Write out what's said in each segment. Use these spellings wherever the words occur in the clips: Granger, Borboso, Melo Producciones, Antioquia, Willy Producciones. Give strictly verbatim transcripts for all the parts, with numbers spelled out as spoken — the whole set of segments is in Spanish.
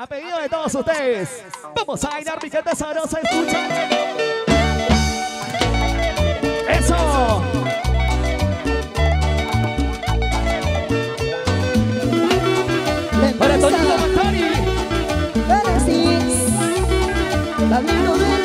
A pedido de todos ustedes, vamos a bailar billete sabroso, escucha. ¡Eso! ¡Para Tony! ¡Para sí! ¡La minudela!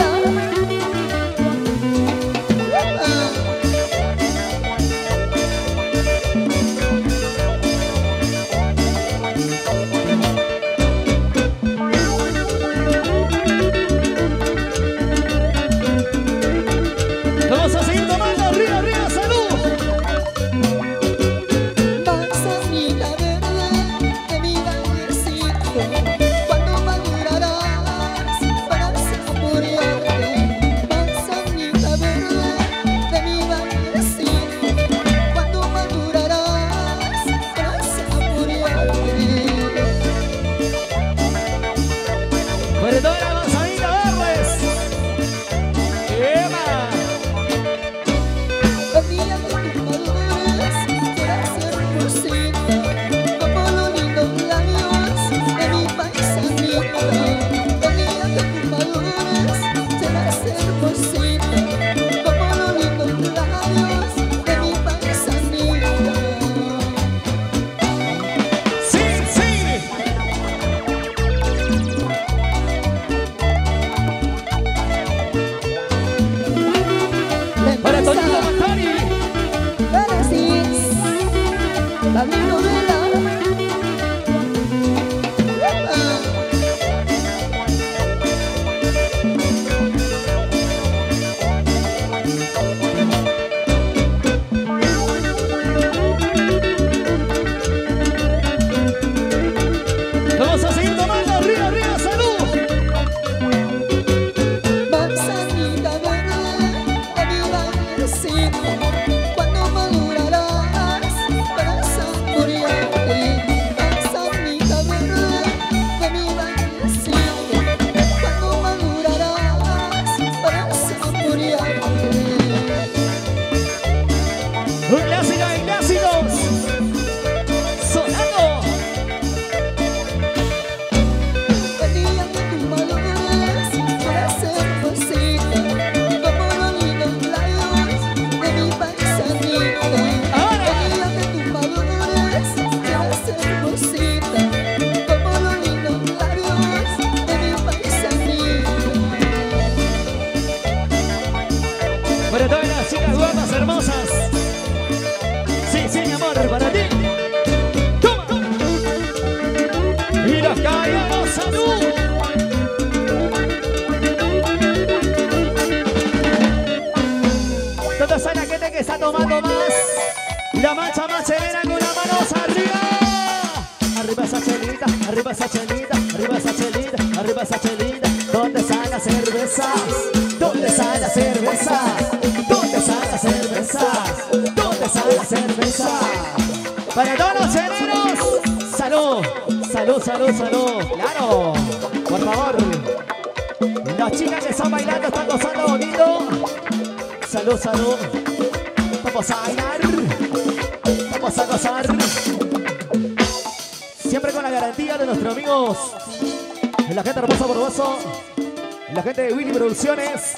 La gente de Willy Producciones,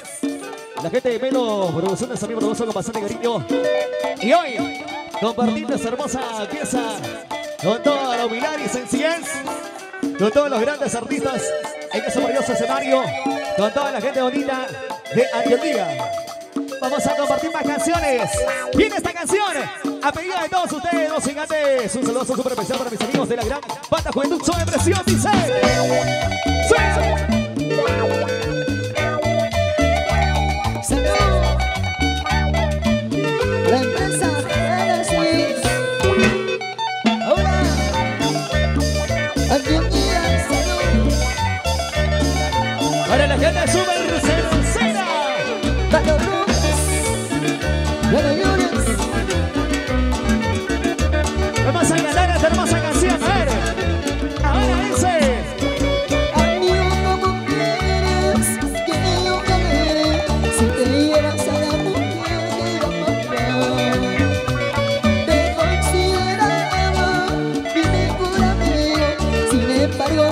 la gente de Melo Producciones, amigo Borboso, con bastante cariño. Y hoy compartiendo esta hermosa pieza con toda la humildad y sencillez, con todos los grandes artistas en ese maravilloso escenario, con toda la gente bonita de Antioquia. Vamos a compartir más canciones. Viene esta canción a pedido de todos ustedes, no sin antes un saludo súper especial para mis amigos de la gran banda Juventud Soy Presión, dice. ¡Sí! Embargo,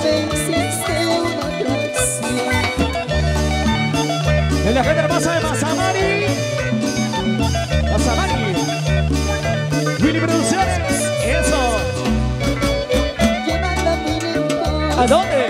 ven, ¿A dónde?